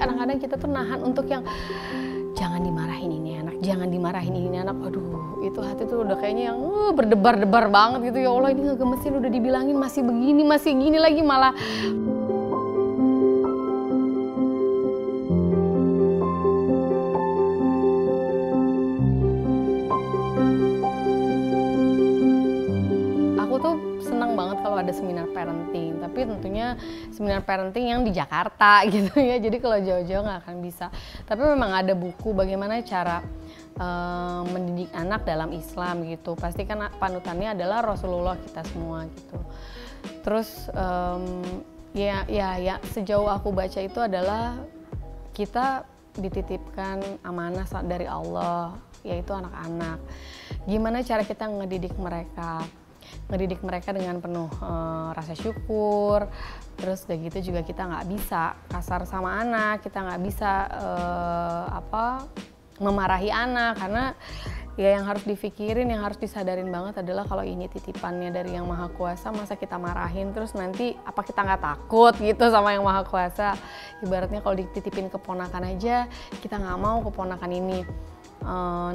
Kadang-kadang kita tuh nahan untuk yang jangan dimarahin ini anak, jangan dimarahin ini anak. Aduh, itu hati tuh udah kayaknya yang berdebar-debar banget gitu. Ya Allah, ini ngegemesin, udah dibilangin masih begini, masih gini lagi malah. Ada seminar parenting, tapi tentunya seminar parenting yang di Jakarta gitu ya, jadi kalau jauh-jauh nggak akan bisa. Tapi memang ada buku bagaimana cara mendidik anak dalam Islam gitu, pasti kan panutannya adalah Rasulullah kita semua gitu. Terus sejauh aku baca itu adalah kita dititipkan amanah dari Allah, yaitu anak-anak. Gimana cara kita ngedidik mereka? Ngedidik mereka dengan penuh rasa syukur. Terus udah gitu juga kita nggak bisa kasar sama anak, kita nggak bisa memarahi anak, karena ya yang harus dipikirin, yang harus disadarin banget adalah kalau ini titipannya dari Yang Maha Kuasa, masa kita marahin terus nanti apa kita nggak takut gitu sama Yang Maha Kuasa. Ibaratnya kalau dititipin keponakan aja, kita nggak mau keponakan ini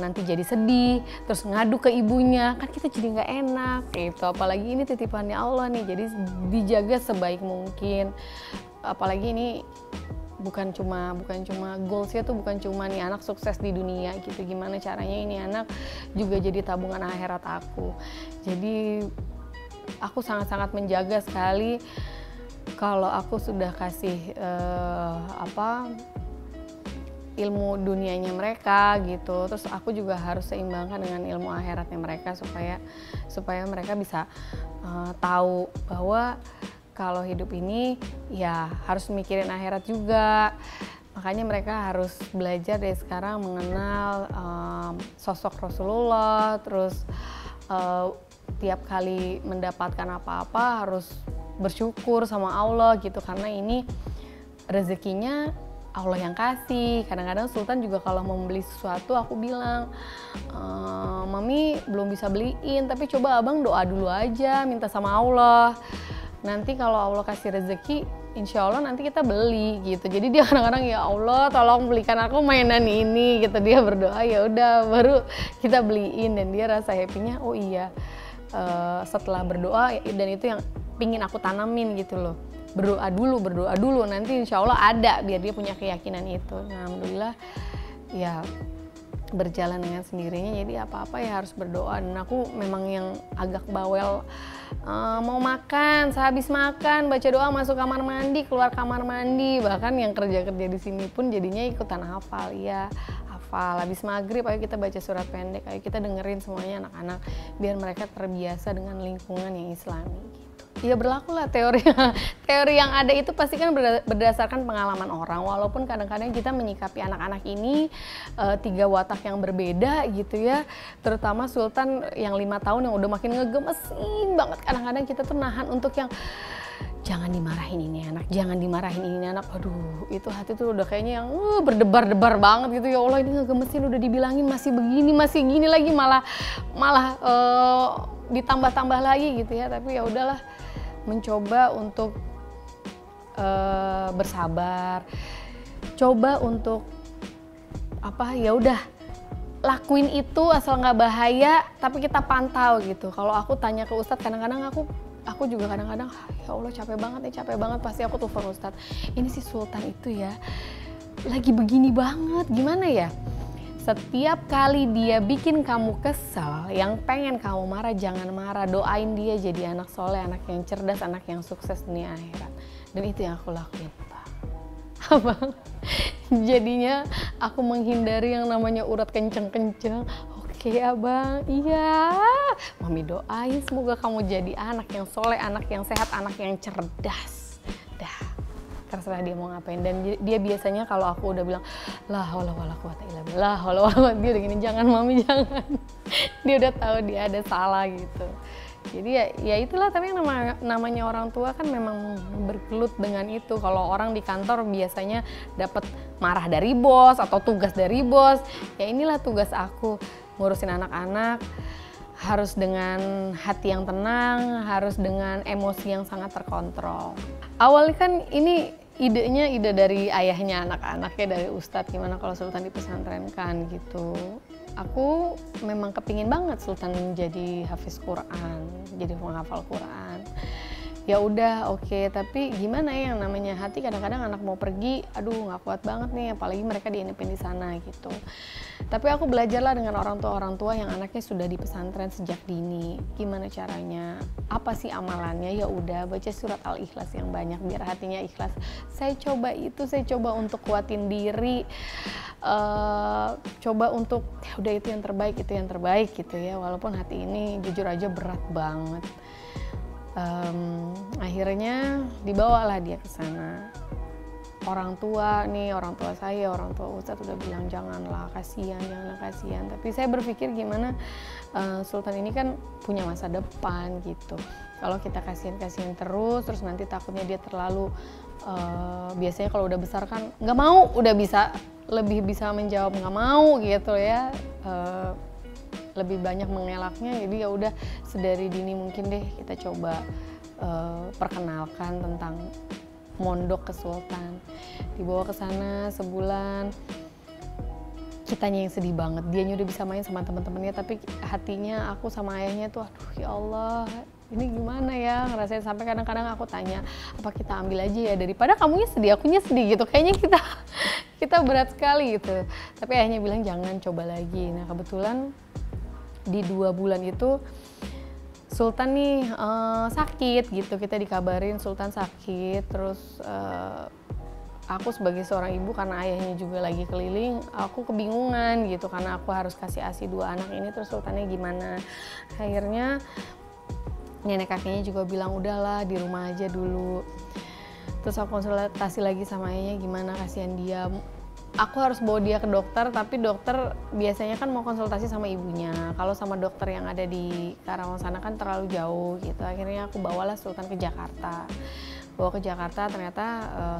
nanti jadi sedih, terus ngadu ke ibunya, kan kita jadi nggak enak gitu. Apalagi ini titipannya Allah nih, jadi dijaga sebaik mungkin. Apalagi ini bukan cuma goalsnya tuh bukan cuma nih anak sukses di dunia gitu, gimana caranya ini anak juga jadi tabungan akhirat aku. Jadi aku sangat-sangat menjaga sekali kalau aku sudah kasih ilmu dunianya mereka gitu, terus aku juga harus seimbangkan dengan ilmu akhiratnya mereka supaya mereka bisa tahu bahwa kalau hidup ini ya harus mikirin akhirat juga. Makanya mereka harus belajar dari sekarang mengenal sosok Rasulullah, terus tiap kali mendapatkan apa-apa harus bersyukur sama Allah gitu, karena ini rezekinya Allah yang kasih. Kadang-kadang Sultan juga kalau mau beli sesuatu aku bilang, Mami belum bisa beliin, tapi coba abang doa dulu aja, minta sama Allah. Nanti kalau Allah kasih rezeki, insya Allah nanti kita beli gitu. Jadi dia kadang-kadang, ya Allah tolong belikan aku mainan ini gitu. Dia berdoa, ya udah baru kita beliin, dan dia rasa happy-nya, oh iya setelah berdoa, dan itu yang pingin aku tanamin gitu loh. Berdoa dulu, nanti insya Allah ada, biar dia punya keyakinan itu. Nah, Alhamdulillah ya berjalan dengan sendirinya, jadi apa-apa ya harus berdoa. Dan aku memang yang agak bawel, mau makan, sehabis makan baca doa, masuk kamar mandi, keluar kamar mandi. Bahkan yang kerja-kerja di sini pun jadinya ikutan hafal, ya hafal. Habis maghrib ayo kita baca surat pendek, ayo kita dengerin semuanya anak-anak, biar mereka terbiasa dengan lingkungan yang Islami. Ya berlakulah teori yang ada itu, pasti kan berdasarkan pengalaman orang. Walaupun kadang-kadang kita menyikapi anak-anak ini tiga watak yang berbeda gitu ya. Terutama Sultan yang 5 tahun yang udah makin ngegemesin banget. Kadang-kadang kita tuh nahan untuk yang jangan dimarahin ini anak, jangan dimarahin ini anak. Aduh, itu hati tuh udah kayaknya yang berdebar-debar banget gitu. Ya Allah, ini ngegemesin, udah dibilangin masih gini lagi malah ditambah-tambah lagi gitu ya. Tapi ya udahlah, mencoba untuk bersabar, coba untuk ya udah lakuin itu asal nggak bahaya, tapi kita pantau gitu. Kalau aku tanya ke Ustadz, kadang-kadang aku juga kadang-kadang ya Allah capek banget, pasti aku telepon Ustadz, ini si Sultan itu ya lagi begini banget, gimana ya? Setiap kali dia bikin kamu kesel, yang pengen kamu marah, jangan marah. Doain dia jadi anak soleh, anak yang cerdas, anak yang sukses dunia akhirat. Dan itu yang aku lakuin, Pak. Abang, jadinya aku menghindari yang namanya urat kenceng-kenceng. Oke abang, iya. Mami doain semoga kamu jadi anak yang soleh, anak yang sehat, anak yang cerdas. Dah. Terserah dia mau ngapain. Dan dia biasanya kalau aku udah bilang la haula wala quwata illa billah, dia udah gini, jangan mami jangan. Dia udah tahu dia ada salah gitu. Jadi ya itulah, tapi yang namanya orang tua kan memang bergelut dengan itu. Kalau orang di kantor biasanya dapat marah dari bos atau tugas dari bos. Ya inilah tugas aku, ngurusin anak-anak. harus dengan hati yang tenang, harus dengan emosi yang sangat terkontrol. Awalnya kan ini idenya ide dari ayahnya anak-anaknya, dari Ustadz, gimana kalau Sultan dipesantrenkan gitu. Aku memang kepingin banget Sultan jadi hafiz Quran, jadi penghafal Quran. Ya udah oke, tapi gimana ya, yang namanya hati kadang-kadang anak mau pergi, aduh nggak kuat banget nih, apalagi mereka diinepin di sana gitu. Tapi aku belajarlah dengan orang tua yang anaknya sudah di pesantren sejak dini, gimana caranya, apa sih amalannya. Ya udah, baca surat Al Ikhlas yang banyak biar hatinya ikhlas. Saya coba itu, saya coba untuk kuatin diri, coba untuk ya udah itu yang terbaik gitu ya, walaupun hati ini jujur aja berat banget. Akhirnya dibawalah dia ke sana. Orang tua nih, orang tua saya, orang tua Ustadz udah bilang janganlah, kasihan, janganlah kasihan. Tapi saya berpikir gimana, Sultan ini kan punya masa depan gitu. Kalau kita kasihan-kasihan terus nanti takutnya dia terlalu, biasanya kalau udah besar kan nggak mau, udah bisa lebih bisa menjawab nggak mau gitu ya. Lebih banyak mengelaknya, jadi ya udah sedari dini mungkin deh kita coba perkenalkan tentang mondok ke Sultan. Dibawa ke sana sebulan, kitanya yang sedih banget, dianya udah bisa main sama teman-temannya, tapi hatinya aku sama ayahnya tuh aduh ya Allah, ini gimana ya ngerasain. Sampai kadang-kadang aku tanya, apa kita ambil aja ya, daripada kamunya sedih akunya sedih gitu, kayaknya kita berat sekali gitu. Tapi ayahnya bilang jangan, coba lagi. Nah kebetulan di 2 bulan itu Sultan nih sakit gitu, kita dikabarin Sultan sakit. Terus aku sebagai seorang ibu, karena ayahnya juga lagi keliling, aku kebingungan gitu karena aku harus kasih ASI 2 anak ini, terus Sultannya gimana. Akhirnya nenek kakeknya juga bilang udahlah di rumah aja dulu. Terus aku konsultasi lagi sama ayahnya, gimana kasihan dia. Aku harus bawa dia ke dokter, tapi dokter biasanya kan mau konsultasi sama ibunya. Kalau sama dokter yang ada di Karawang sana kan terlalu jauh gitu. Akhirnya aku bawalah Sultan ke Jakarta. Bawa ke Jakarta, ternyata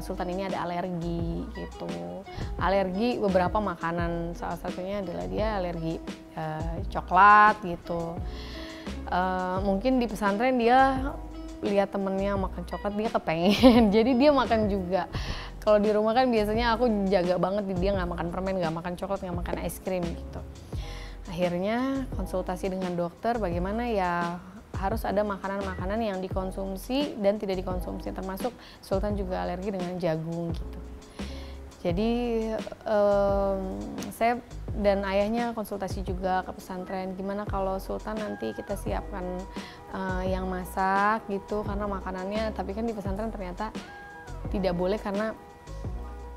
Sultan ini ada alergi gitu. Alergi beberapa makanan, salah satunya adalah dia alergi coklat gitu. Mungkin di pesantren dia lihat temennya makan coklat, dia kepengen, jadi dia makan juga. Kalau di rumah kan biasanya aku jaga banget dia nggak makan permen, nggak makan coklat, nggak makan es krim gitu. Akhirnya konsultasi dengan dokter, bagaimana ya harus ada makanan-makanan yang dikonsumsi dan tidak dikonsumsi, termasuk Sultan juga alergi dengan jagung gitu. Jadi saya dan ayahnya konsultasi juga ke pesantren, gimana kalau Sultan nanti kita siapkan yang masak gitu, karena makanannya, tapi kan di pesantren ternyata tidak boleh karena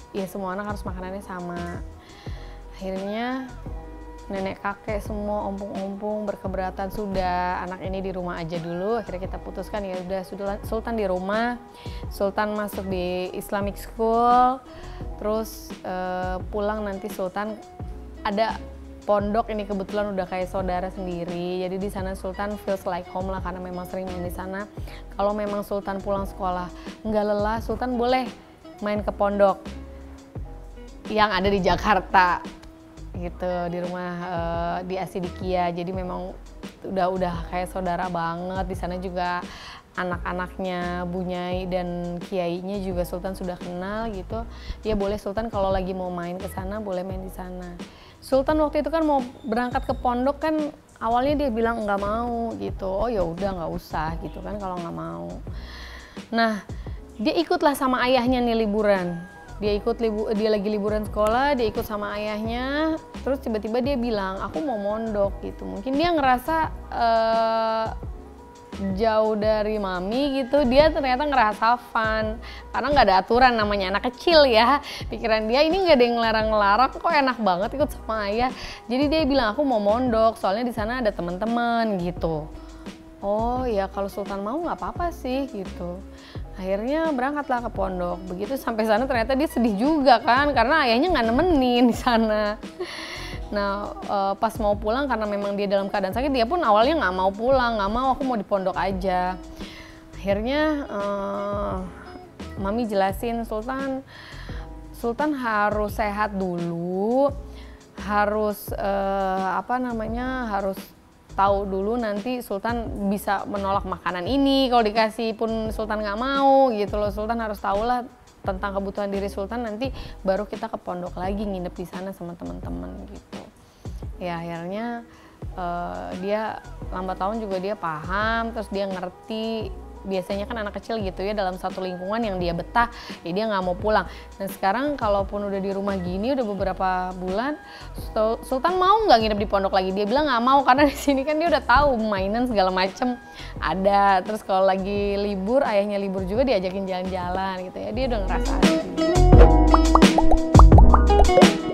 ya semua anak harus makanannya sama. Akhirnya nenek kakek semua ompong-ompong berkeberatan, sudah anak ini di rumah aja dulu. Akhirnya kita putuskan ya udah Sultan di rumah, Sultan masuk di Islamic School, terus pulang nanti Sultan ada pondok ini, kebetulan udah kayak saudara sendiri. Jadi di sana Sultan feels like home lah, karena memang sering main di sana. Kalau memang Sultan pulang sekolah nggak lelah, Sultan boleh main ke pondok yang ada di Jakarta gitu, di rumah di Asy-Syafi'iyah. Jadi memang udah kayak saudara banget. Di sana juga anak-anaknya Bu Nyai dan kiainya juga Sultan sudah kenal gitu. Ya boleh Sultan kalau lagi mau main ke sana, boleh main di sana. Sultan waktu itu kan mau berangkat ke pondok kan, awalnya dia bilang nggak mau gitu. Oh ya udah nggak usah gitu kan kalau nggak mau. Nah dia ikutlah sama ayahnya nih liburan. Dia lagi liburan sekolah, dia ikut sama ayahnya. Terus tiba-tiba dia bilang aku mau mondok gitu. Mungkin dia ngerasa jauh dari mami gitu, dia ternyata ngerasa fun karena nggak ada aturan, namanya anak kecil ya, pikiran dia ini nggak ada yang ngelarang-larang kok, enak banget ikut sama ayah. Jadi dia bilang aku mau mondok soalnya di sana ada teman-teman gitu. Oh ya kalau Sultan mau nggak apa-apa sih gitu. Akhirnya berangkatlah ke pondok. Begitu sampai sana ternyata dia sedih juga kan karena ayahnya nggak nemenin di sana. Nah pas mau pulang, karena memang dia dalam keadaan sakit, dia pun awalnya nggak mau pulang, nggak mau, aku mau di pondok aja. Akhirnya mami jelasin, Sultan harus sehat dulu, harus harus tahu dulu nanti Sultan bisa menolak makanan ini, kalau dikasih pun Sultan nggak mau gitu loh. Sultan harus tahulah tentang kebutuhan diri Sultan, nanti baru kita ke pondok lagi, nginep di sana sama teman-teman gitu. Ya akhirnya dia lambat tahun juga dia paham, terus dia ngerti. Biasanya kan anak kecil gitu ya, dalam satu lingkungan yang dia betah, ya dia nggak mau pulang. Nah sekarang kalaupun udah di rumah gini udah beberapa bulan, Sultan mau nggak nginep di pondok lagi? Dia bilang nggak mau, karena di sini kan dia udah tahu mainan segala macem ada. Terus kalau lagi libur, ayahnya libur juga diajakin jalan-jalan gitu ya, dia udah ngerasa asik.